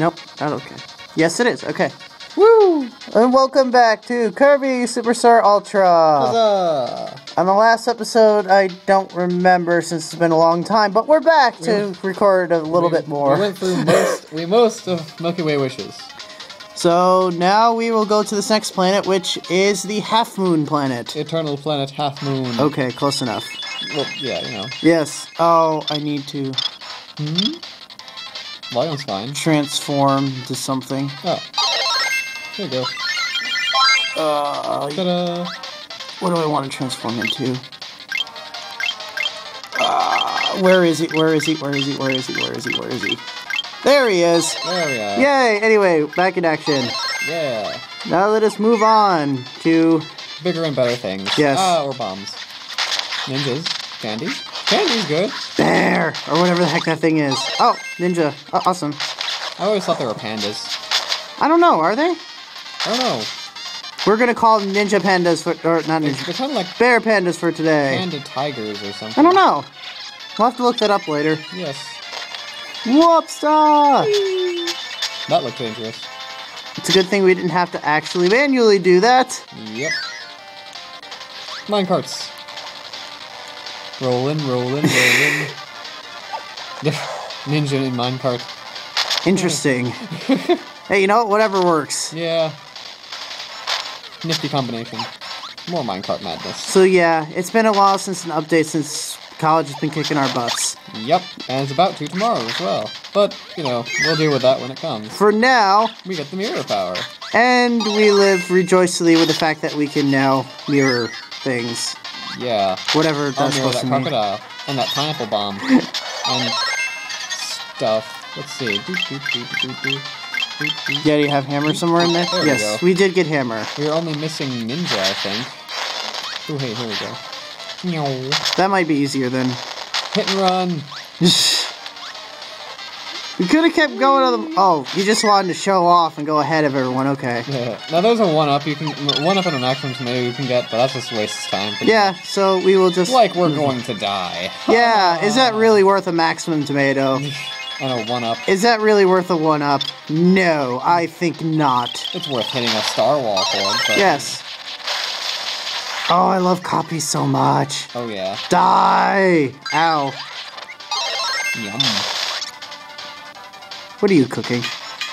Nope, not okay. Yes, it is. Okay. Woo! And welcome back to Kirby Superstar Ultra. Huzzah! On the last episode, I don't remember since it's been a long time, but we're back to record a little bit more. We went through most of Milky Way Wishes. So now we will go to this next planet, which is the Half Moon planet. Eternal planet Half Moon. Okay, close enough. Well, yeah, you know. Yes. Oh, I need to. Hmm. Volume's fine. Transform to something. Oh. There you go. Ta-da! What do I want to transform into? Where is he? Where is he? Where is he? Where is he? Where is he? Where is he? There he is! There we are. Yay! Anyway, back in action. Yeah. Now let us move on to bigger and better things. Yes. Or bombs. Ninjas. Candy. Candy's good. Bear! Or whatever the heck that thing is. Oh, ninja. Awesome. I always thought they were pandas. I don't know. Are they? I don't know. We're gonna call ninja pandas for, or not ninja. They're kind of like bear pandas for today. Panda tigers or something. I don't know. We'll have to look that up later. Yes. Whoopsta! That looked dangerous. It's a good thing we didn't have to actually manually do that. Yep. Mine carts. Rolling, rolling, rolling. Ninja in mine cart. Interesting. Hey, you know what? Whatever works. Yeah. Nifty combination. More minecart madness. So yeah, it's been a while since an update, since college has been kicking our butts. Yep, and it's about to tomorrow as well. But, you know, we'll deal with that when it comes. For now, we get the mirror power. And we live rejoicingly with the fact that we can now mirror things. Yeah. Whatever that's supposed to mean. I'll mirror that crocodile. And that pineapple bomb. And stuff. Let's see. Doo, doo, doo, doo, doo, doo. Yeah, do you have hammer somewhere in there? There yes, we did get hammer. We're only missing ninja, I think. Oh, hey, here we go. No. That might be easier than hit and run. We could have kept going on the. Oh, you just wanted to show off and go ahead of everyone. Okay. Yeah. Now those are one up. You can one up on an action tomato you can get, but that's just a waste of time. Yeah. Much. So we will just like we're going to die. Yeah. Is that really worth a maximum tomato? And a one-up. Is that really worth a one-up? No, I think not. It's worth hitting a star wall for it, but yes. Oh, I love copies so much. Oh, yeah. Die! Ow. Yum. What are you cooking?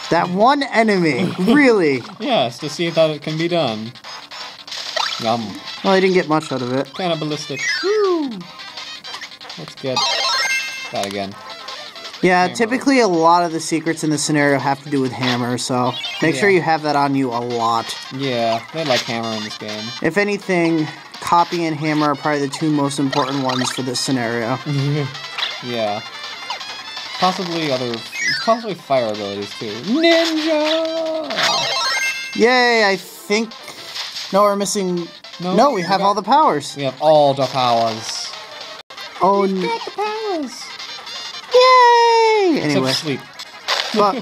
That one enemy, really? Yes, to see if that it can be done. Yum. Well, I didn't get much out of it. Cannibalistic. Woo! Let's get that again. Yeah, hammer. Typically a lot of the secrets in this scenario have to do with hammer, so make sure you have that on you a lot. Yeah, they like hammer in this game. If anything, copy and hammer are probably the two most important ones for this scenario. Yeah. Possibly fire abilities too. Ninja! Yay, I think. No, we're missing. No, we have all the powers. We have all the powers. Oh, we got the powers! Yay! Anyway. Sleep. Well,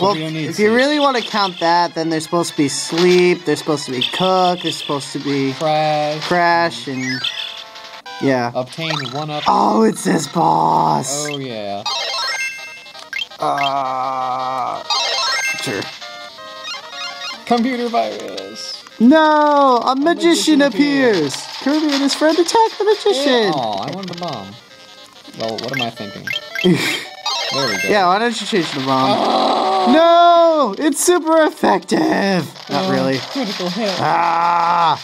if you really want to count that, then there's supposed to be sleep, there's supposed to be cook, there's supposed to be crash and yeah. Obtain one up. Oh, it's this boss. Oh yeah. Sure. Computer virus. No, a magician appears. Kirby and his friend attack the magician. Oh, I want the bomb. Well, what am I thinking? There we go. Yeah, why don't you change the bomb? Oh! No! It's super effective! Not really. Critical hit. Ah!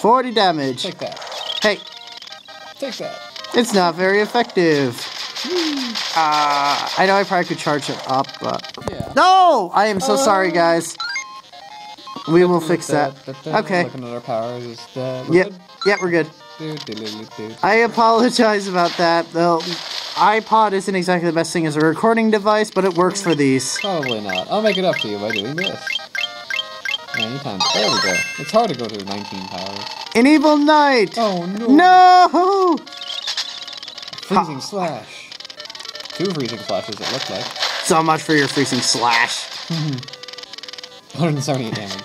40 damage. Take that. Hey. Take that. It's not very effective. I know I probably could charge it up, but. Yeah. No! I am so sorry, guys. We will fix that. Okay. Looking at our powers. Is that yep, we're good. I apologize about that. The iPod isn't exactly the best thing as a recording device, but it works for these. Probably not. I'll make it up to you by doing this. Anytime. There we go. It's hard to go through 19 powers. An evil knight! Oh no! No! Freezing slash. Two freezing slashes, it looked like. So much for your freezing slash. 178 damage.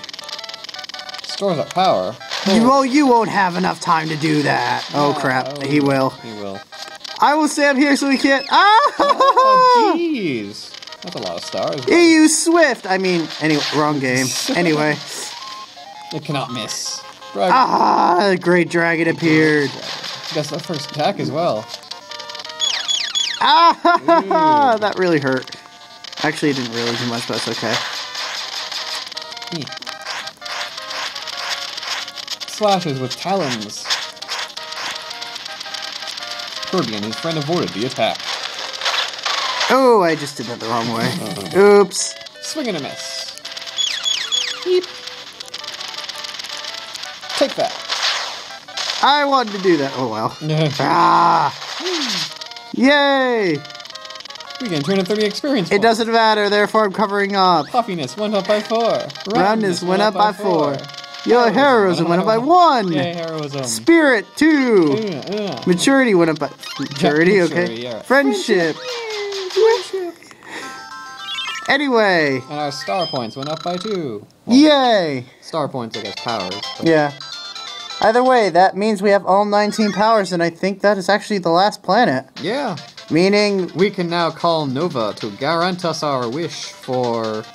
Stores up power. Well, you won't have enough time to do that. Oh, crap. Oh, he will. He will. I will stay up here so he can't. Ah! Oh, jeez. That's a lot of stars. EU Swift! I mean, anyway, wrong game. Anyway. It cannot miss. Dragon. Ah, the great dragon appeared. That's my first attack as well. Ah, that really hurt. Actually, it didn't really do much, but it's okay. Slashes with talons. Kirby and his friend avoided the attack. Oh, I just did that the wrong way. Oops. Swing and a miss. Beep. Take that. I wanted to do that. Oh, well. Ah. Yay. We can turn a 30 experience points. It doesn't matter, therefore I'm covering up. Fluffiness went up by 4. Roundness went up by 4. Yellow heroism went up by 1. Yay, heroism. Spirit 2. Maturity went up by maturity. Okay. Yeah. Friendship. Anyway. And our star points went up by 2. Well, yay! Star points, I guess, powers. But. Yeah. Either way, that means we have all 19 powers, and I think that is actually the last planet. Yeah. Meaning... we can now call Nova to grant us our wish for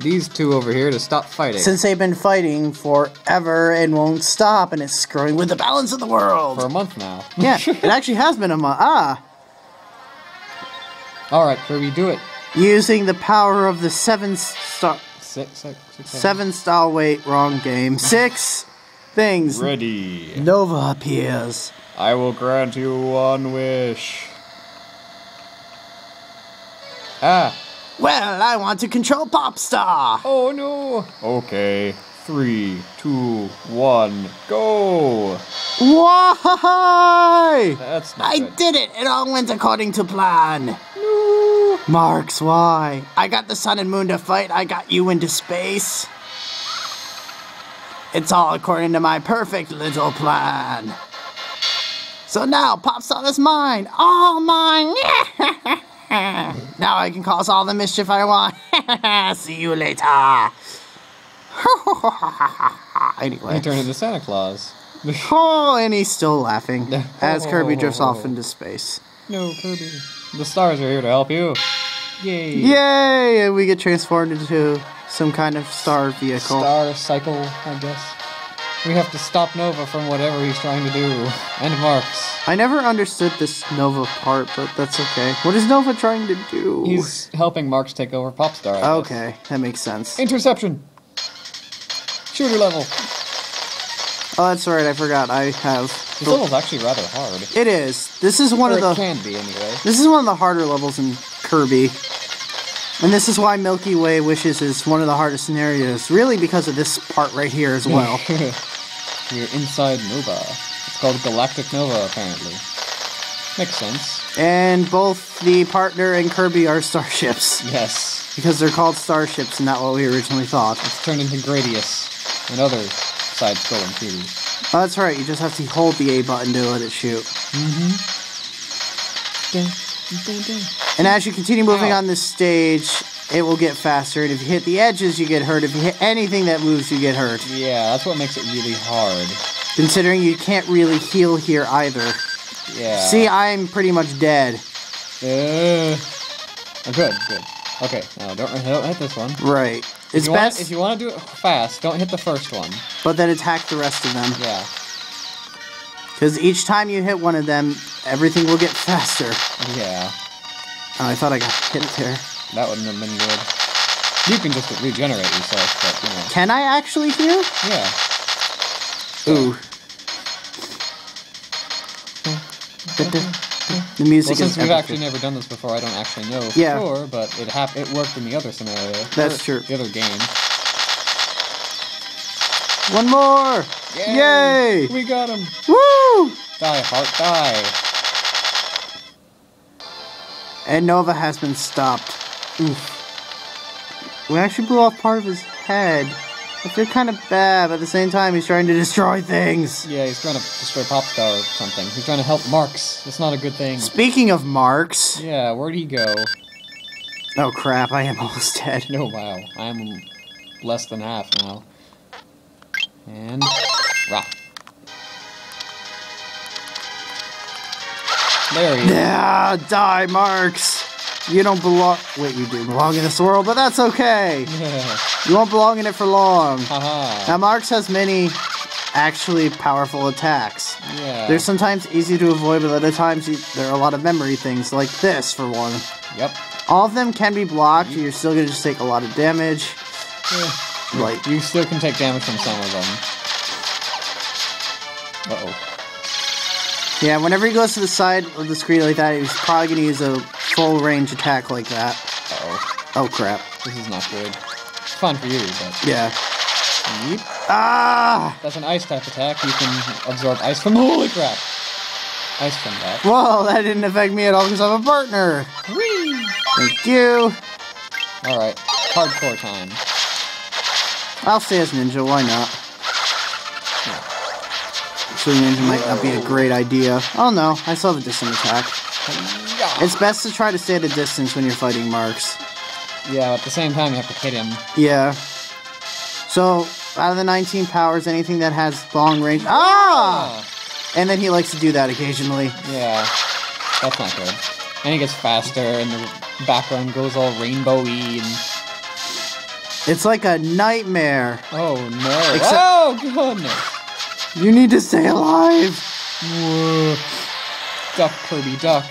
these two over here to stop fighting. Since they've been fighting forever and won't stop, and it's screwing with the balance of the world. For a month now. Yeah, it actually has been a month. Ah! Alright, Kirby, do it. Using the power of the 7 star... Seven star, wait, wrong game. 6 things. Ready. Nova appears. I will grant you one wish. Ah. Well, I want to control Popstar. Oh, no. Okay. 3, 2, 1, go! Why? That's not good. I did it! It all went according to plan. No. Marks, why? I got the sun and moon to fight. I got you into space. It's all according to my perfect little plan. So now, Popstar is mine. All mine. Now I can cause all the mischief I want. See you later. Anyway. He turned into Santa Claus. Oh, and he's still laughing as Kirby drifts off into space. No, Kirby. The stars are here to help you. Yay. Yay! And we get transformed into some kind of star vehicle. Star cycle, I guess. We have to stop Nova from whatever he's trying to do. And Marks. I never understood this Nova part, but that's okay. What is Nova trying to do? He's helping Marks take over Popstar, I guess. Okay, that makes sense. Interception! Shooter level. Oh, that's right. I forgot. I have. This level's actually rather hard. It is. This is one of the. It can be anyway. This is one of the harder levels in Kirby, and this is why Milky Way Wishes is one of the hardest scenarios. Really, because of this part right here as well. You're inside Nova. It's called Galactic Nova, apparently. Makes sense. And both the partner and Kirby are starships. Yes. Because they're called starships, and not what we originally thought. It's turned into Gradius. And other side-scrolling 3D. Oh, that's right. You just have to hold the A button to let it shoot. And as you continue moving on this stage, it will get faster. And if you hit the edges, you get hurt. If you hit anything that moves, you get hurt. Yeah, that's what makes it really hard. Considering you can't really heal here either. Yeah. See, I'm pretty much dead. Good. Okay, no, don't hit this one. Right. It's best if you want to do it fast, don't hit the first one. But then attack the rest of them. Yeah. Because each time you hit one of them, everything will get faster. Yeah. Oh, I thought I got hit there. That wouldn't have been good. You can just regenerate yourself, but you know. Can I actually heal? Yeah. Ooh. The music is everything. We've actually never done this before, I don't actually know for sure, but it worked in the other scenario. That's true. The other game. One more! Yay! We got him! Woo! Die, heart, die! And Nova has been stopped. Oof. We actually blew off part of his head. I feel kind of bad, but at the same time, he's trying to destroy things. Yeah, he's trying to destroy Popstar or something. He's trying to help Marks. That's not a good thing. Speaking of Marks... yeah, where'd he go? Oh, crap. I am almost dead. No, wow. I'm less than half now. And... rah. There he is. Yeah, die, Marks. You don't belong. Wait, you do belong in this world, but that's okay. You won't belong in it for long. Now, Marx has many actually powerful attacks. They're sometimes easy to avoid, but other times there are a lot of memory things, like this, for one. All of them can be blocked. You're still going to just take a lot of damage. Like, you still can take damage from some of them. Yeah, whenever he goes to the side of the screen like that, he's probably going to use a full range attack like that. Oh, crap. This is not good. It's fun for you, but... Yeep. Ah! That's an ice type attack. You can absorb ice from... Holy crap! Ice from that. Whoa, that didn't affect me at all because I'm a partner! Whee! Thank you! Alright, hardcore time. I'll stay as ninja, why not? So ninja might not be a great idea. Oh no, I still have a distant attack. It's best to try to stay at a distance when you're fighting Marks. Yeah, at the same time you have to hit him. So, out of the 19 powers, anything that has long range... And then he likes to do that occasionally. That's not good. And he gets faster, and the background goes all rainbowy and... It's like a nightmare. Except, goodness. You need to stay alive. Duck, Kirby, duck.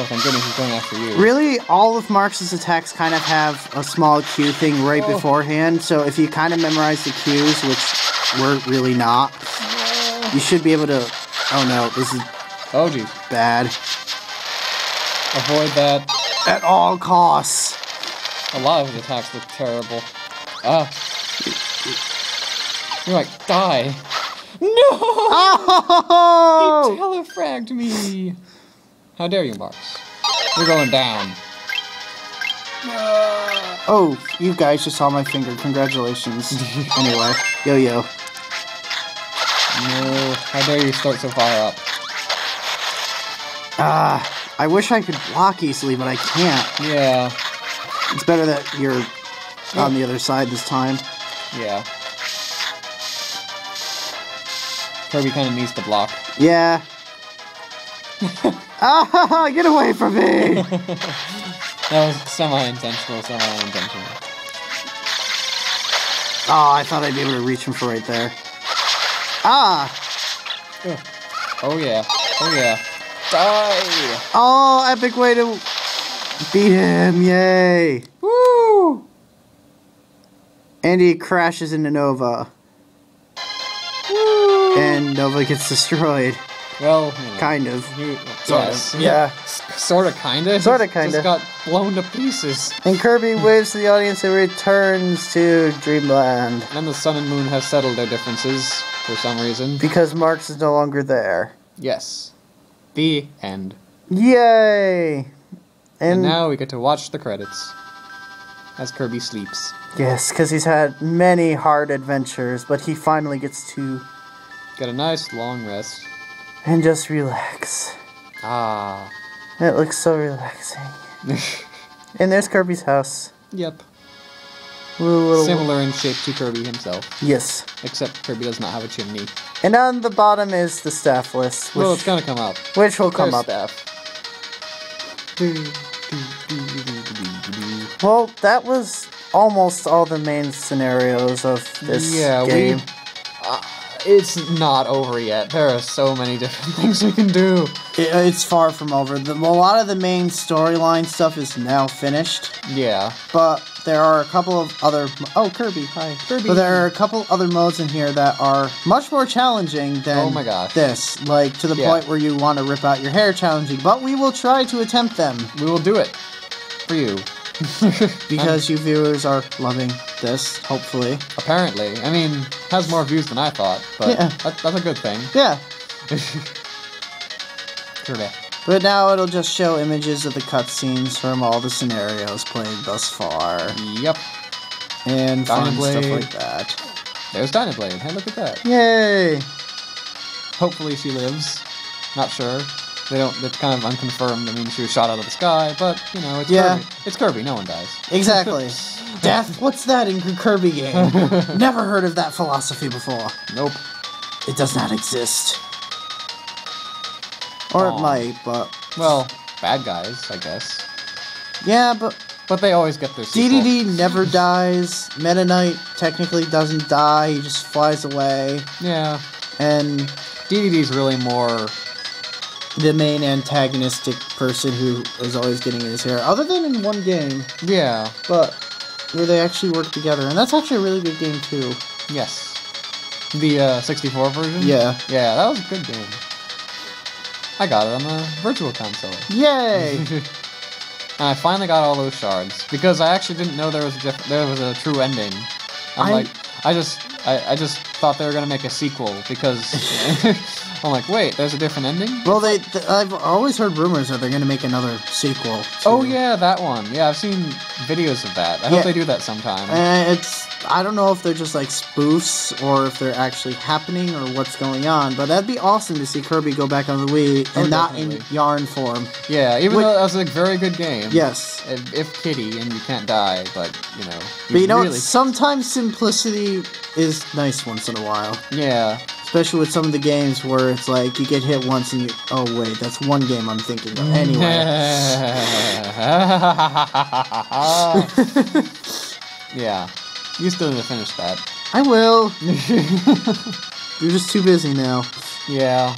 Oh, thank goodness he's going after you. Really, all of Marx's attacks kind of have a small cue thing right beforehand, so if you kind of memorize the cues, which we're really not, you should be able to... Oh, no, this is... Oh, geez. Bad. Avoid that. At all costs. A lot of his attacks look terrible. You're like, die. No! Oh! He telefragged me! How dare you, Marks? You're going down. Oh, you guys just saw my finger. Congratulations. Anyway, yo-yo. No, how dare you start so far up? I wish I could block easily, but I can't. It's better that you're on the other side this time. Kirby kind of needs to block. Ah, get away from me! That was semi-intentional, Oh, I thought I'd be able to reach him for right there. Die! Oh, epic way to... Beat him, yay! Woo! And he crashes into Nova. Woo! And Nova gets destroyed. Well, kind of. Sort of, kinda. Just got blown to pieces. And Kirby waves to the audience and returns to Dreamland. And the sun and moon have settled their differences for some reason. Because Marx is no longer there. The end. Yay! And now we get to watch the credits as Kirby sleeps. Yes, because he's had many hard adventures, but he finally gets to... Get a nice long rest. And just relax. It looks so relaxing. And there's Kirby's house. Similar in shape to Kirby himself. Except Kirby does not have a chimney. And on the bottom is the staff list. Which, well, it's going to come up. Which will come up. Staff. Well, that was almost all the main scenarios of this game. It's not over yet. There are so many different things we can do. It's far from over. A lot of the main storyline stuff is now finished. But there are a couple of other... Oh, Kirby. Hi, Kirby. But there are a couple other modes in here that are much more challenging than this. Like, to the point where you want to rip out your hair challenging. But we will try to attempt them. We will do it. For you. Because you viewers are loving this, hopefully. Apparently. I mean, it has more views than I thought, but that's a good thing. But now it'll just show images of the cutscenes from all the scenarios played thus far. And fun stuff like that. There's Dynablade. Hey, look at that. Yay! Hopefully she lives. Not sure. It's kind of unconfirmed. I mean, she was shot out of the sky, but, you know, it's Kirby. It's Kirby. No one dies. Exactly. Death? What's that in Kirby game? Never heard of that philosophy before. Nope. It does not exist. Or it might, but... Well, bad guys, I guess. Yeah, but they always get their sequel. Dedede never dies. Meta Knight technically doesn't die. He just flies away. Yeah. And Dedede's really more the main antagonistic person who is always getting in his hair. Other than in one game. Yeah. But where they actually work together. And that's actually a really good game, too. Yes. The 64 version? Yeah. Yeah, that was a good game. I got it on the Virtual Console. Yay! And I finally got all those shards because I actually didn't know there was a true ending. I just thought they were gonna make a sequel because I'm like, wait, there's a different ending. Well, I've always heard rumors that they're gonna make another sequel. Oh yeah, that one. Yeah, I've seen videos of that. I hope they do that sometime. I don't know if they're just like spoofs or if they're actually happening or what's going on, but that'd be awesome to see Kirby go back on the Wii and not in yarn form. Yeah, even though that was a very good game. Yes. If kitty and you can't die, but you know. But you know, sometimes simplicity is nice once in a while. Yeah. Especially with some of the games where it's like you get hit once and you, oh wait, that's one game I'm thinking of. Anyway. Yeah. You still need to finish that. I will. You're just too busy now. Yeah.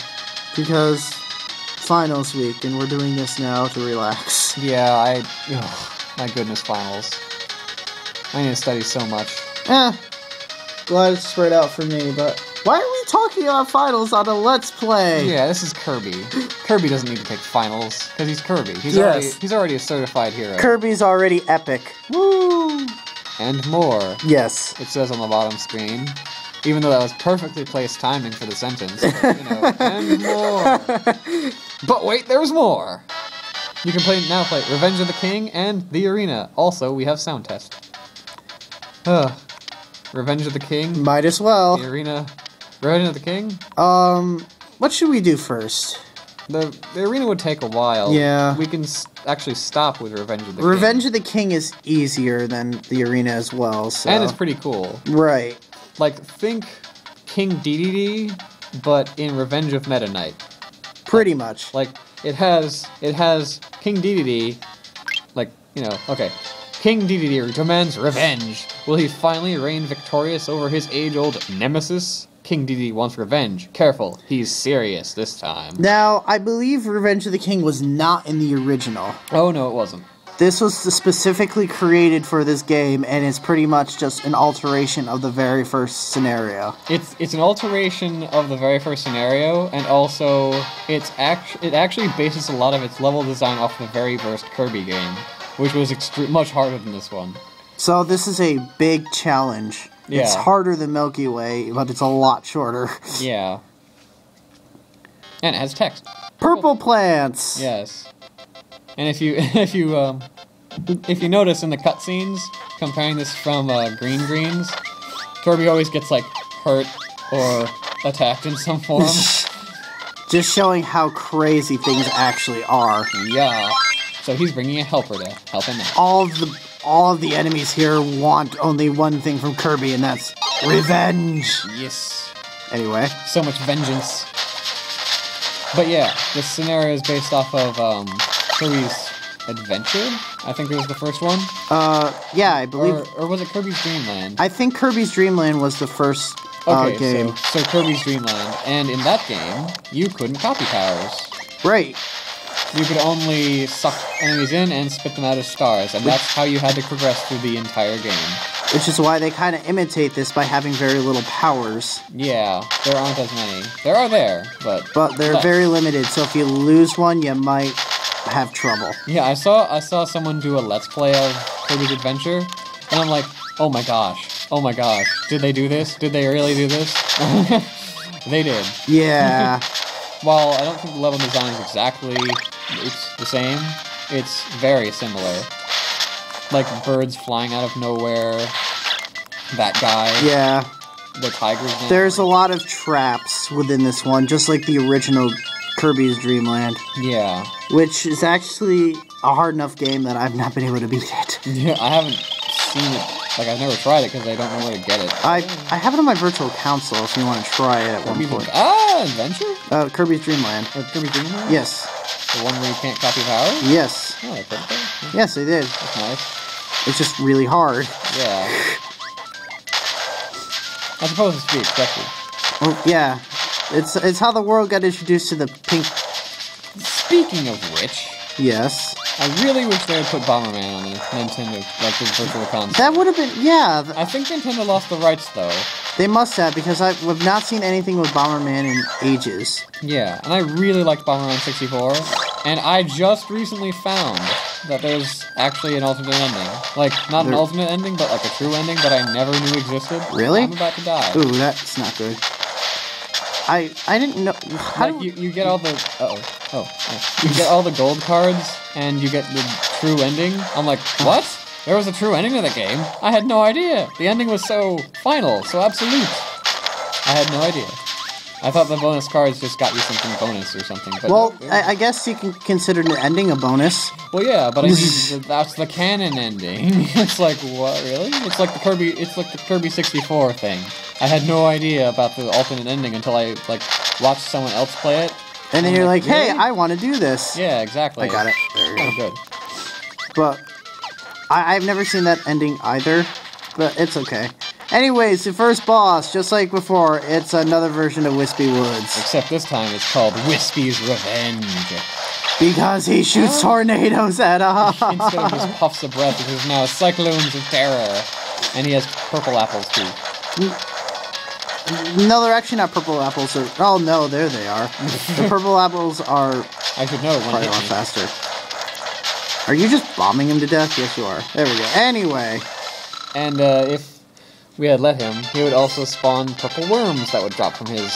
Because finals week, and we're doing this now to relax. Yeah, my goodness, finals. I need to study so much. Glad it's spread out for me, but why are we talking about finals on a Let's Play? Yeah, this is Kirby. Kirby doesn't need to take finals, because he's Kirby. He's already a certified hero. Kirby's already epic. Woo! And more. Yes. It says on the bottom screen. Even though that was perfectly placed timing for the sentence. But, you know, and more. But wait, there's more. You can now play Revenge of the King and The Arena. Also, we have sound test. Revenge of the King. Might as well. The Arena. Revenge of the King? What should we do first? The Arena would take a while. Yeah. We can actually stop with Revenge of the King. Revenge of the King is easier than the Arena as well, so... And it's pretty cool. Right. Like, think King Dedede, but in Revenge of Meta Knight. Pretty much. Like, it has King Dedede, like, you know, okay. King Dedede demands revenge. Will he finally reign victorious over his age-old nemesis? King Dedede wants revenge. Careful, he's serious this time. Now, I believe Revenge of the King was not in the original. Oh, no, it wasn't. This was specifically created for this game, and it's pretty much just an alteration of the very first scenario. It's an alteration of the very first scenario, and also it actually bases a lot of its level design off the very first Kirby game, which was much harder than this one. So this is a big challenge. Yeah. It's harder than Milky Way, but it's a lot shorter. Yeah. And it has text. Purple plants. Yes. And if you notice in the cutscenes, comparing this from Green Greens, Kirby always gets like hurt or attacked in some form. Just showing how crazy things actually are. Yeah. So he's bringing a helper to help him out. All of the enemies here want only one thing from Kirby, and that's revenge. Yes. Anyway. So much vengeance. But yeah, this scenario is based off of Kirby's Adventure. I think it was the first one. Yeah, I believe. Or was it Kirby's Dream Land? I think Kirby's Dream Land was the first game. So Kirby's Dream Land, and in that game, you couldn't copy powers. Right. You could only suck enemies in and spit them out as stars, and that's how you had to progress through the entire game. Which is why they kind of imitate this by having very little powers. Yeah, there aren't as many. There are but they're very limited. So if you lose one, you might have trouble. Yeah, I saw someone do a Let's Play of Kirby's Adventure, and I'm like, oh my gosh, did they do this? Did they really do this? They did. Yeah. While I don't think the level design is exactly it's the same, it's very similar. Like birds flying out of nowhere, that guy. Yeah. The tiger's name. There's a lot of traps within this one, just like the original Kirby's Dream Land. Yeah. Which is actually a hard enough game that I've not been able to beat it. Yeah, I haven't seen it. Like, I've never tried it because I don't know where to get it. I have it on my virtual console if you want to try it at one point. Adventure? Kirby's Dream Land. Kirby's Dream Land? Yes. The one where you can't copy powers? Yes. Oh, I think so. Yes, I did. That's nice. It's just really hard. Yeah. I suppose it's to be expected. Oh, yeah. It's how the world got introduced to the pink... Speaking of which... Yes? I really wish they had put Bomberman on the Nintendo, like the Virtual Console. That would have been... Yeah. I think Nintendo lost the rights, though. They must have, because I've not seen anything with Bomberman in ages. Yeah, and I really liked Bomberman 64, and I just recently found that there's actually an alternate ending. Like, not an alternate ending, but like a true ending that I never knew existed. Really? I'm about to die. Ooh, that's not good. I didn't know... How like, you get all the... You get all the gold cards, and you get the true ending. I'm like, what? There was a true ending to the game? I had no idea. The ending was so final, so absolute. I had no idea. I thought the bonus cards just got you something bonus or something. But well, I guess you can consider the ending a bonus. Well, yeah, but I mean, that's the canon ending. It's like, what, really? It's like the Kirby 64 thing. I had no idea about the alternate ending until I, like, watched someone else play it. And then you're like, hey, really? I want to do this. Yeah, exactly. I got it. There you go. Good. But... I've never seen that ending either, but it's okay. Anyways, the first boss, just like before, it's another version of Wispy Woods. Except this time it's called Wispy's Revenge. Because he shoots tornadoes at us. Instead of just puffs of breath, it is now cyclones of terror. And he has purple apples, too. No, they're actually not purple apples. Oh, no, there they are. The purple apples are I should know probably a lot faster. Are you just bombing him to death? Yes, you are. There we go. Anyway. And if we had let him, he would also spawn purple worms that would drop from his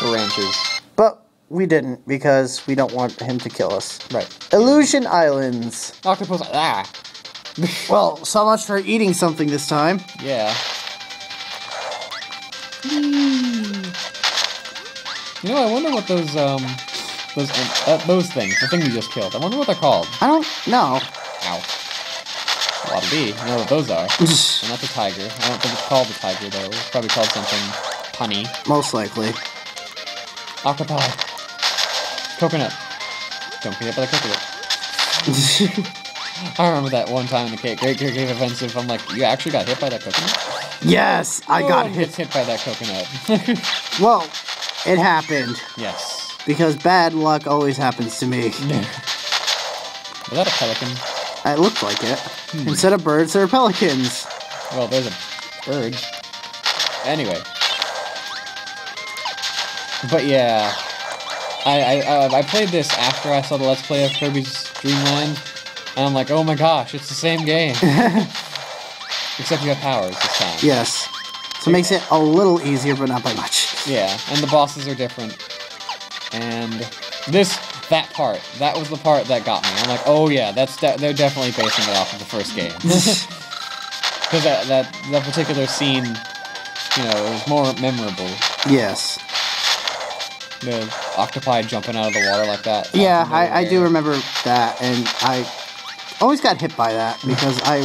branches. But we didn't, because we don't want him to kill us. Right. Illusion Islands. Octopus. Ah. Well, so much for eating something this time. Yeah. You know, I wonder what those things, the thing you just killed. I wonder what they're called. I don't know. Ow. A lot of B. You know what those are. And that's a tiger. I don't think it's called a tiger, though. It's probably called something punny. Most likely. Octopi. Coconut. Don't forget about the coconut. I remember that one time in the Great Game Offensive, I'm like, you actually got hit by that coconut? Yes, I got hit by that coconut. Well, it happened. Yes. Because bad luck always happens to me. Was that a pelican? It looked like it. Hmm. Instead of birds, there are pelicans. Well, there's a bird. Anyway. But yeah. I played this after I saw the Let's Play of Kirby's Dream Land. And I'm like, oh my gosh, it's the same game. Except you have powers this time. Yes. So it makes it a little easier, but not by much. Yeah, and the bosses are different. And that was the part that got me. I'm like, oh yeah, they're definitely basing it off of the first game. Because that particular scene, you know, it was more memorable. Yes. The octopi jumping out of the water like that. Yeah, I do remember that, and I always got hit by that because I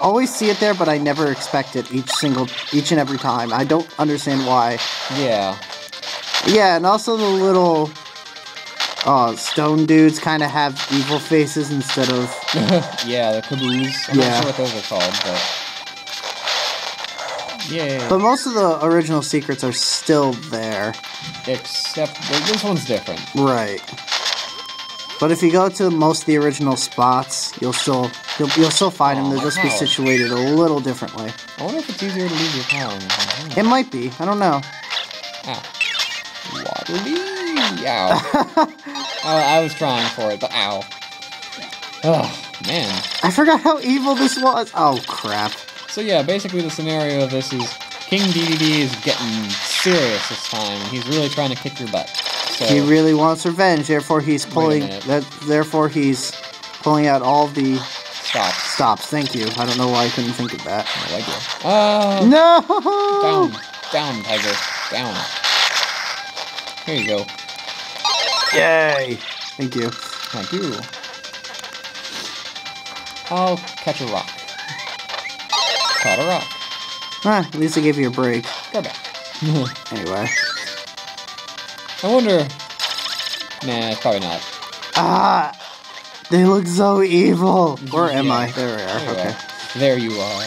always see it there, but I never expect it each and every time. I don't understand why. Yeah. Yeah, and also the little stone dudes kind of have evil faces instead of... Yeah, the kaboos. I'm not sure what those are called, but... Yeah. But most of the original secrets are still there. Except this one's different. Right. But if you go to most of the original spots, you'll still find them. They'll just be situated a little differently. I wonder if it's easier to leave your town. It might be. I don't know. Ah. Ow. I was trying for it, but ow. Oh, man. I forgot how evil this was. Oh, crap. So, yeah, basically the scenario of this is King Dedede is getting serious this time. He's really trying to kick your butt. So, he really wants revenge, therefore he's pulling out all the... Stops, thank you. I don't know why I couldn't think of that. No idea. Oh! No! Down, tiger. Down. Here you go. Yay! Thank you. Thank you. I'll catch a rock. Caught a rock. Ah, at least I gave you a break. Go back. Anyway. I wonder Nah, probably not. Ah! They look so evil! Where am I? There we are. Okay. There you are.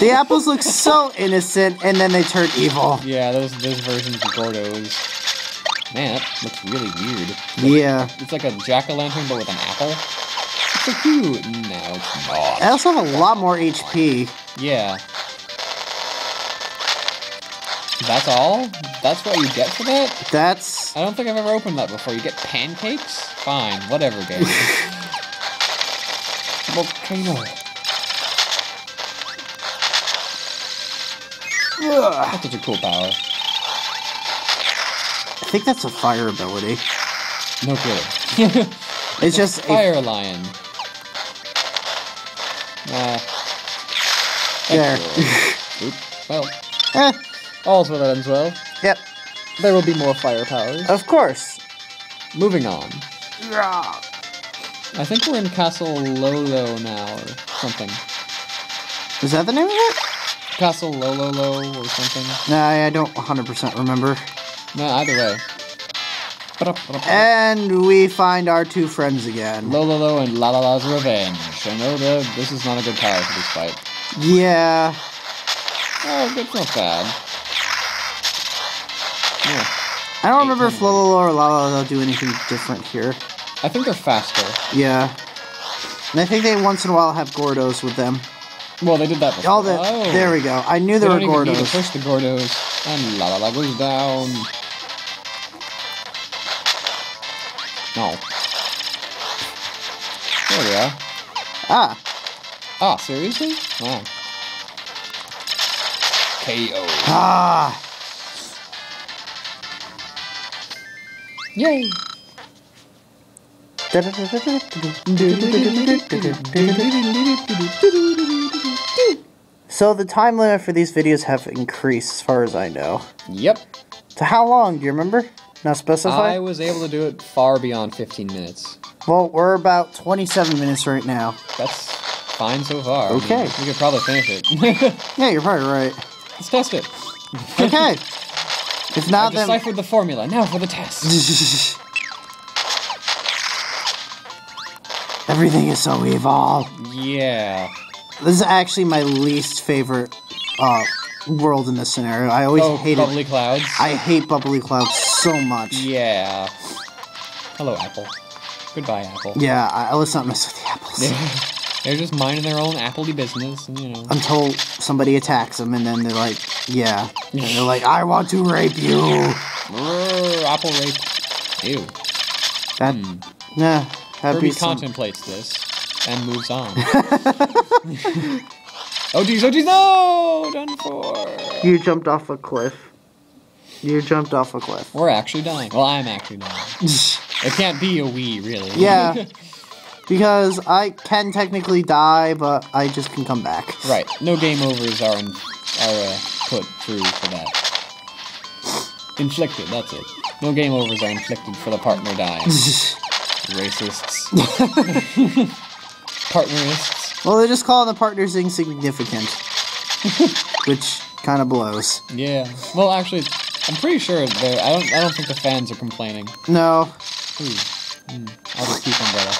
The apples look so innocent, and then they turn evil. Yeah, those versions of Gordo's. Man, that looks really weird. Yeah. It's like a jack-o'-lantern, but with an apple. It's so cute. No, it's not. I also have a lot more HP. Yeah. That's all? That's what you get for that? That's... I don't think I've ever opened that before. You get pancakes? Fine. Whatever, game. Volcano. That's such a cool power. I think that's a fire ability. No kidding. It's just a fire lion. There. Oop. Well. Eh. All's well that ends well. Yep. There will be more firepower. Of course. Moving on. Yeah. I think we're in Castle Lolo now, or something. Is that the name of it? Castle Lolo or something? Nah, I don't 100% remember. No, either way. And we find our two friends again. Lolo and Lalala's Revenge. I know that this is not a good power for this fight. Yeah. Oh, that's not bad. Yeah. I don't remember if Lolo or Lalala do anything different here. I think they're faster. Yeah. And I think they once in a while have Gordos with them. Well, they did that before. Oh. There we go. I knew there were Gordos. They don't even need to push the Gordos. And Lalala goes down. No. There we are. Ah. Ah, seriously? Wow. KO. Ah! Yay! So the time limit for these videos have increased as far as I know. Yep. So how long, do you remember? Not specified? I was able to do it far beyond 15 minutes. Well, we're about 27 minutes right now. That's fine so far. Okay. I mean, we could probably finish it. Yeah, you're probably right. Let's test it. Okay. If not, then... I deciphered the formula. Now for the test. Everything is so evil. Yeah. This is actually my least favorite world in this scenario. I always hate bubbly clouds. I hate bubbly clouds so much. Yeah. Hello, Apple. Goodbye, Apple. Yeah, let's not mess with the apples. They're just minding their own appley business, and, you know. Until somebody attacks them, and then they're like, yeah. And they're like, I want to rape you! Apple rape. Ew. That, nah, that'd be some... contemplates this, and moves on. Oh jeez, no! Done for! You jumped off a cliff. You jumped off a cliff. We're actually dying. Well, I'm actually dying. It can't be a Wii, really. Yeah. Because I can technically die, but I just can come back. Right. No game overs are put through for that. Inflicted, that's it. No game overs are inflicted for the partner dying. Racists. Partnerists. Well, they're just calling the partners insignificant. Which kind of blows. Yeah. Well, actually, I'm pretty sure I don't think the fans are complaining. No. I'll just keep umbrella.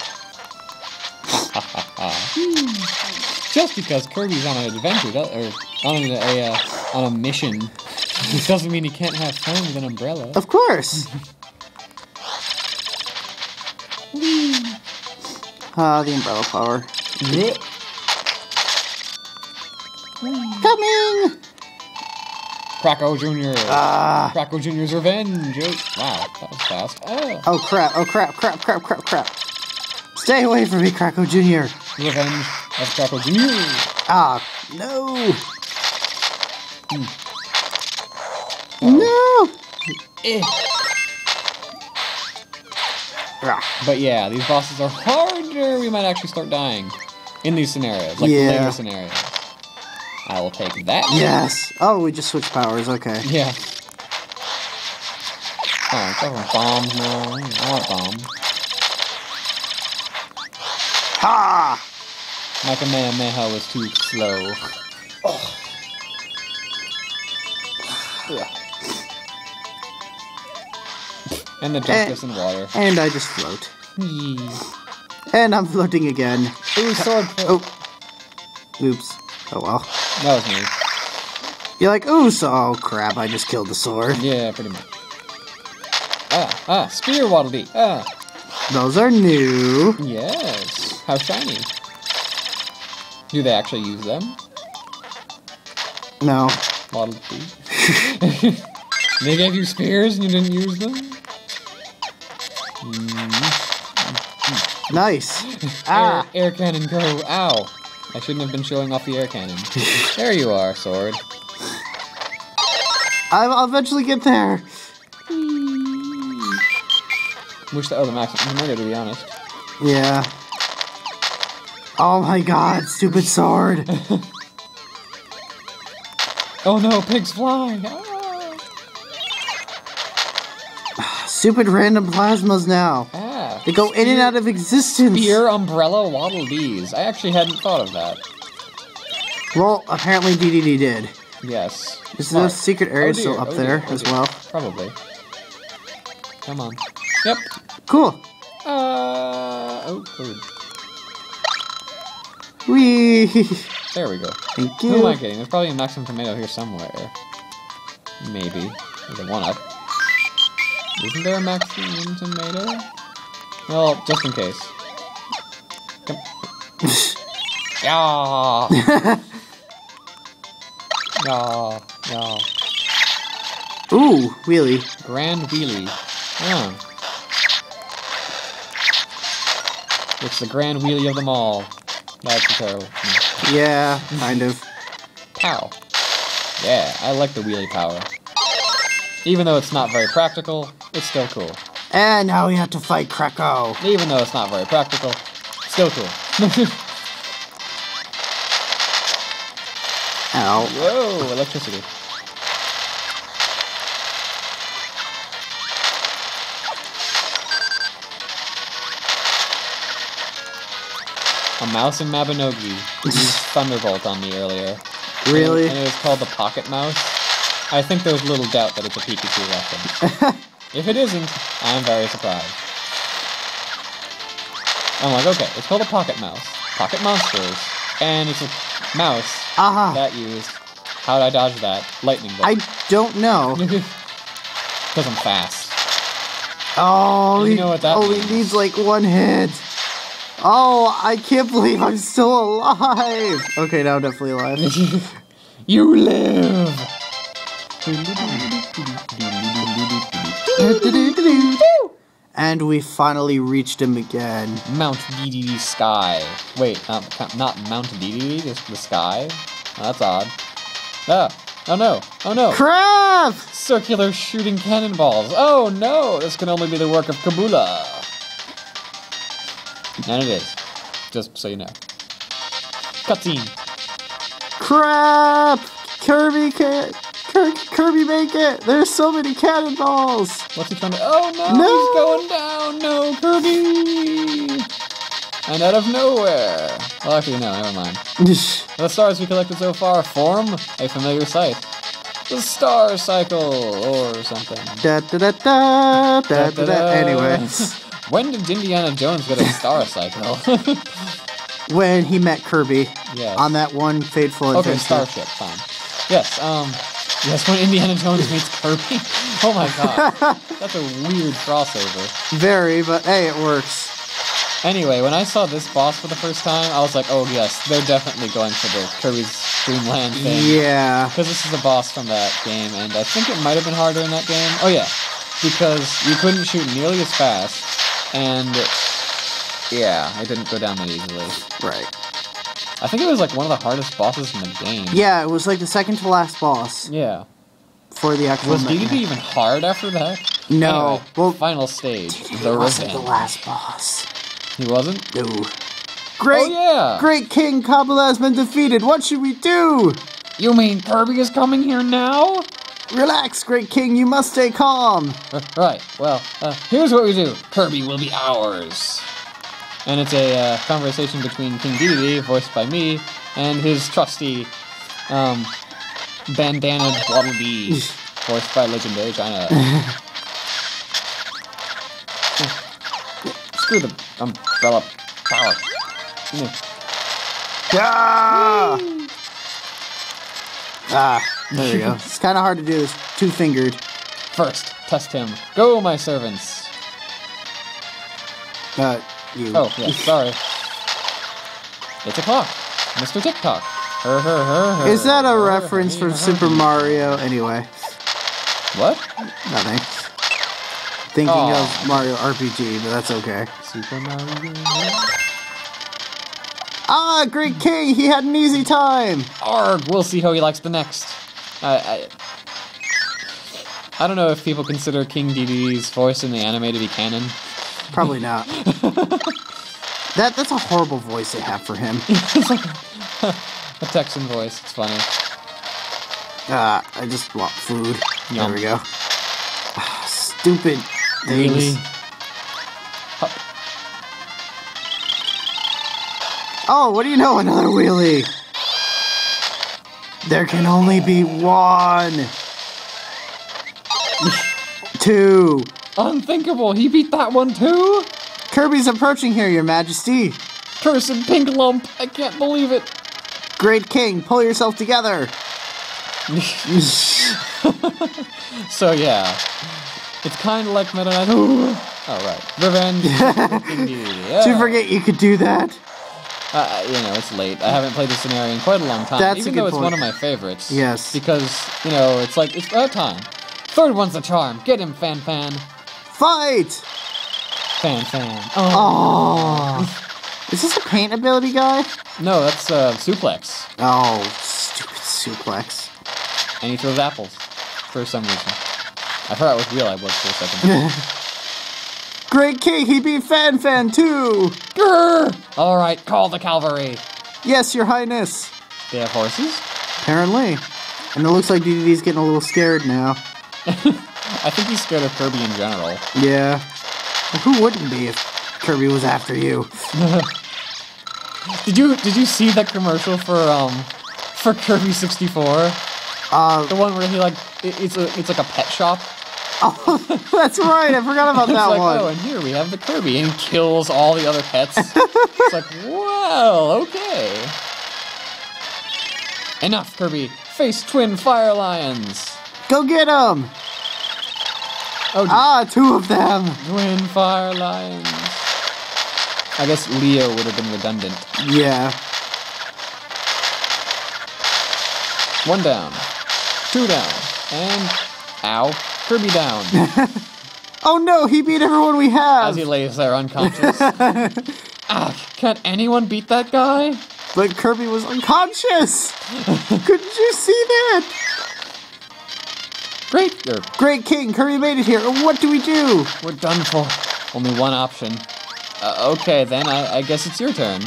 Just because Kirby's on an adventure, or on a mission, doesn't mean he can't have fun with an umbrella. Of course! The umbrella power. Yeah. Coming! Cracko Jr. Cracko Jr.'s revenge! Wow, that was fast. Oh crap, crap. Stay away from me, Cracko Jr. Revenge of Cracko Jr. Ah, no. No. But yeah, these bosses are harder. We might actually start dying in these scenarios, like later scenarios. I will take that. Yes. Oh, we just switched powers. Okay. Yeah. Oh, I want bombs now. I want bombs. Ha! My Kamehameha was too slow. Oh. Yeah. And the duck is in water. And I just float. And I'm floating again. Ooh, sword. Oh. Oops. Oh well. That was me. You're like, ooh, so oh, crap, I just killed the sword. Yeah, pretty much. Spear waddledy. Those are new. Yes. How shiny. Do they actually use them? No. Waddledy. They gave you spears and you didn't use them? Nice. Air cannon go. Ow. I shouldn't have been showing off the air cannon. There you are, sword. I'll eventually get there. Wish that other max was murder, to be honest. Yeah. Oh my god, stupid sword. Oh no, pigs flying. Ah. Stupid random plasmas now. They go in and out of existence. Spear, umbrella, waddle bees. I actually hadn't thought of that. Well, apparently DDD did. Yes. Is there a secret area still up there as well? Probably. Come on. Yep. Cool. Oh, food. Whee! There we go. Thank you. Who am I getting? There's probably a maximum tomato here somewhere. Maybe. There's a 1-up. Isn't there a maximum tomato? Well, just in case. Ooh, wheelie. Grand wheelie. Oh. It's the grand wheelie of them all. That's the terrible thing. Yeah, kind of. Pow. Yeah, I like the wheelie power. Even though it's not very practical, it's still cool. And now we have to fight Krakow. Even though it's not very practical, still cool. Ow. Whoa, electricity. A mouse in Mabinogi used Thunderbolt on me earlier. Really? And it was called the Pocket Mouse. I think there's little doubt that it's a Pikachu weapon. If it isn't, I'm very surprised. I'm like, okay, it's called a pocket mouse. Pocket monsters. And it's a mouse that used... How did I dodge that? Lightning bolt. I don't know. Because I'm fast. Oh, you know what that means. He needs like one hit. Oh, I can't believe I'm still alive. Okay, now I'm definitely alive. You live! And we finally reached him again. Mount DDD Sky. Wait, not Mount DDD, just the Sky? Oh, that's odd. Oh no, oh no. Crap! Circular shooting cannonballs. Oh no, this can only be the work of Kabula. And it is. Just so you know. Cutscene. Crap! Kirby can't. Kirby, make it! There's so many cannonballs! What's he trying to... Oh, no! No! He's going down! No, Kirby! And out of nowhere... Well, actually, no, never mind. The stars we collected so far form a familiar sight. The Star Cycle, or something. Da-da-da-da! Da-da-da! Anyways. When did Indiana Jones get a Star Cycle? When he met Kirby. Yes. On that one fateful adventure. Okay, Starship, fine. Yes, Yes, when Indiana Jones meets Kirby. Oh my god. That's a weird crossover. Very, but hey, it works. Anyway, when I saw this boss for the first time, I was like, oh yes, they're definitely going for the Kirby's Dream Land thing. Yeah. Because this is a boss from that game, and I think it might have been harder in that game. Oh yeah. Because you couldn't shoot nearly as fast, and... Yeah, it didn't go down that easily. Right. I think it was like one of the hardest bosses in the game. Yeah, it was like the second to last boss. Yeah. For the actual. Was DDD even hard after that? No. Anyway, well, final stage. DDD the wasn't revenge. The last boss. He wasn't? No. Great. Oh, yeah. Great King Kabula has been defeated. What should we do? You mean Kirby is coming here now? Relax, Great King. You must stay calm. Right. Well, here's what we do. Kirby will be ours. And it's a conversation between King Dedede, voiced by me, and his trusty bandanaed waddle bee, voiced by legendary China. Screw the umbrella power. Yeah! Ah, there you go. It's kind of hard to do this two-fingered. First, test him. Go, my servants. You. Oh, yeah, sorry. It's a clock. Mr. TikTok. Her, her, her, her. Is that a reference from Super Mario anyway? What? Nothing. Thinking of Mario RPG, but that's okay. Super Mario. Ah, Greek King! He had an easy time! Arg! We'll see how he likes the next. I don't know if people consider King Dedede's voice in the anime to be canon. Probably not. That's a horrible voice they have for him. It's like a Texan voice. It's funny. I just want food. Yum. There we go. Stupid things. Really? Oh, what do you know? Another wheelie. There can only be one. Two. Unthinkable. He beat that one too? Kirby's approaching here, Your Majesty. Cursed pink lump. I can't believe it. Great King, pull yourself together. So, yeah. It's kind of like Meta Knight. Alright. Revenge. Yeah. Did you forget you could do that? You know, it's late. I haven't played this scenario in quite a long time. That's even though it's one of my favorites. Yes. Because, you know, it's like, it's about time. Third one's a charm. Get him, Fan Fan. Fight! Fan Fan. Oh. Is this a paint ability guy? No, that's suplex. Oh, stupid suplex. And he throws apples. For some reason. I forgot what real I was for a second. Great King, he beat Fan Fan too! Grr! Alright, call the cavalry. Yes, Your Highness. They have horses? Apparently. And it looks like Dedede's getting a little scared now. I think he's scared of Kirby in general. Yeah. Well, who wouldn't be if Kirby was after you? Did you see that commercial for Kirby 64? The one where he like it's like a pet shop. Oh, that's right! I forgot about that one. Oh, and here we have the Kirby, and he kills all the other pets. It's like, wow, okay. Enough, Kirby. Face twin fire lions. Go get them! Oh, two of them. Twin fire lions. I guess Leo would have been redundant. Yeah. One down. Two down. And... ow. Kirby down. Oh no, he beat everyone we have! As he lays there unconscious. Ah, can't anyone beat that guy? But Kirby was unconscious! Couldn't you see that? Great King, Kirby made it here. What do we do? We're done for. Only one option. Okay, then I guess it's your turn.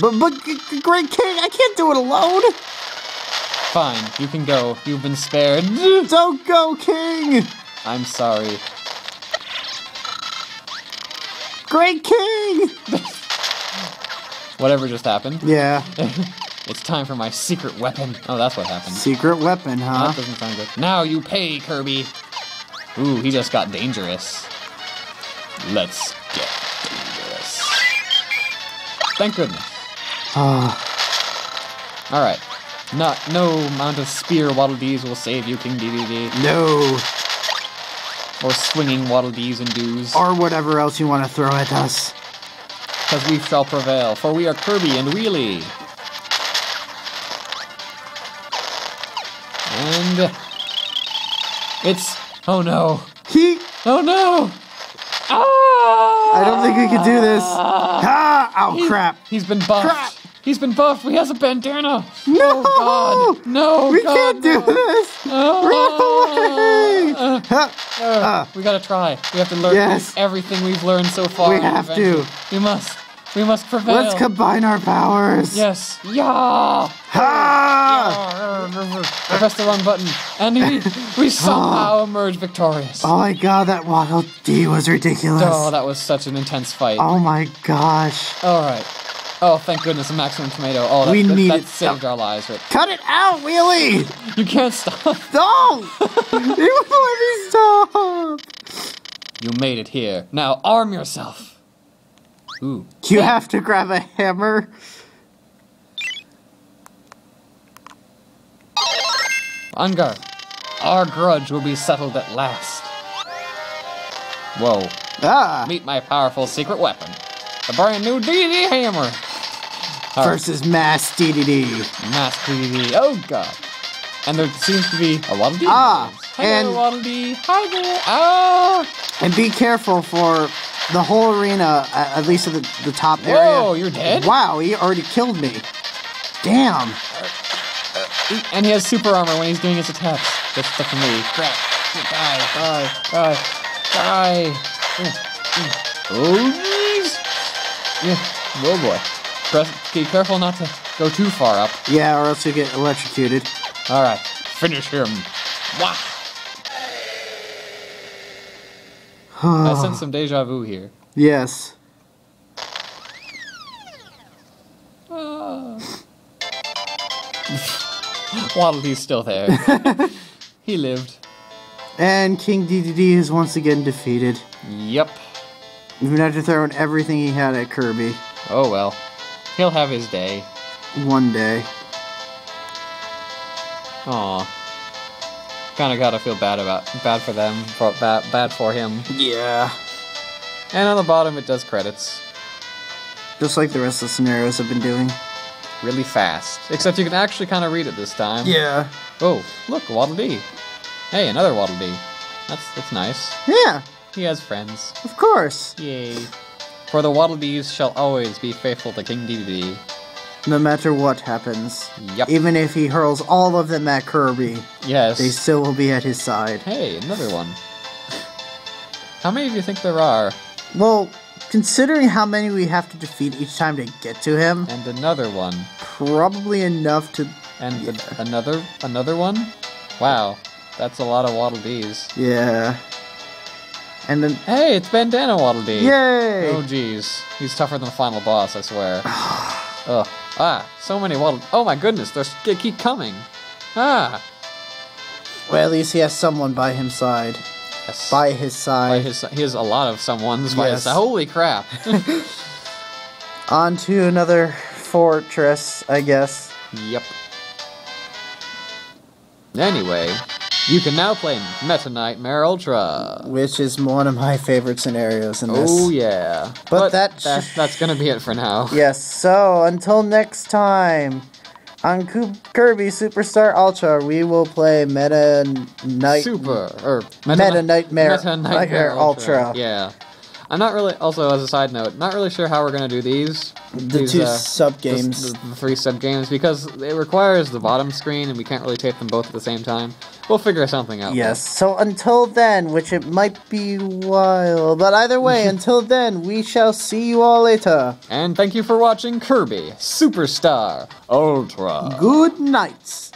But Great King, I can't do it alone! Fine, you can go. You've been spared. Don't go, King! I'm sorry. Great King! Whatever just happened. Yeah. It's time for my secret weapon. Oh, that's what happened. Secret weapon, huh? No, that doesn't sound good. Now you pay, Kirby! Ooh, he just got dangerous. Let's get dangerous. Thank goodness. Alright. No amount of spear Waddle Dees will save you, King Dedede. No. Or swinging Waddle Dees and Doos. Or whatever else you want to throw at us. Because we shall prevail, for we are Kirby and Wheelie. And... it's... oh no. Oh no! Ah! I don't think we can do this. Ah! Oh, crap. He's been buffed. Crap. He's been buffed. He has a bandana. No! Oh, God. No, we can't do this. Run away. We gotta try. We have to learn everything we've learned so far. We have to. We must. We must prevail. Let's combine our powers. Yes. Yeah. Ha! Yeah. I pressed the wrong button, and we somehow emerged victorious. Oh my God, that Waddle Dee was ridiculous. Oh, that was such an intense fight. Oh my gosh. All right. Oh, thank goodness, a maximum tomato. Oh, that saved our lives. Right? Cut it out, Wheelie! You can't stop. Stop! It won't let me stop! You made it here. Now arm yourself. Ooh. You have to grab a hammer. Ungar, our grudge will be settled at last. Whoa. Ah. Meet my powerful secret weapon. The brand new DDD hammer. Versus mass DDD. Mass DDD. Oh, God. And there seems to be a lot of DDD. Ah. And, hi there. Ah. And be careful for the whole arena, at least at the top area. Whoa, you're dead? Wow, he already killed me. Damn. And he has super armor when he's doing his attacks. That's stuff for me. Crap. Die. Oh, jeez. Yeah. Oh, boy. Be careful not to go too far up. Yeah, or else you get electrocuted. Alright. Finish him. Wow. I sense some deja vu here. Yes. Waddledee's still there. He lived. And King Dedede is once again defeated. Yep. Even after throwing everything he had at Kirby. Oh well. He'll have his day. One day. Aw. Kinda gotta feel bad for him. Yeah. And on the bottom it does credits. Just like the rest of the scenarios I've been doing. Really fast. Except you can actually kinda read it this time. Yeah. Oh, look, Waddledee. Hey, another Waddledee. That's nice. Yeah. He has friends. Of course. Yay. For the Waddledees shall always be faithful to King Dedede. No matter what happens. Yep. Even if he hurls all of them at Kirby. Yes. They still will be at his side. Hey, another one. How many do you think there are? Well, considering how many we have to defeat each time to get to him. And another one. Probably enough to... And yeah. another one? Wow. That's a lot of Waddledees. Yeah. And then... Hey, it's Bandana Waddledee. Yay! Oh, jeez. He's tougher than the final boss, I swear. Ugh. Ah, so many Waddledees. Oh my goodness, they keep coming. Ah. Well, at least he has someone by his side. Yes. By his side. He has a lot of someones by his side. Holy crap. On to another fortress, I guess. Yep. Anyway, you can now play Meta Nightmare Ultra. Which is one of my favorite scenarios in this. Oh, yeah. But that's going to be it for now. Yes, so until next time, on Kirby Superstar Ultra, we will play Meta Nightmare Ultra. Yeah. I'm not really, also as a side note, not really sure how we're going to do these. The three sub-games, because it requires the bottom screen, and we can't really tape them both at the same time. We'll figure something out. Yes, so until then, which it might be a while, but either way, until then, we shall see you all later. And thank you for watching Kirby Superstar Ultra. Good night.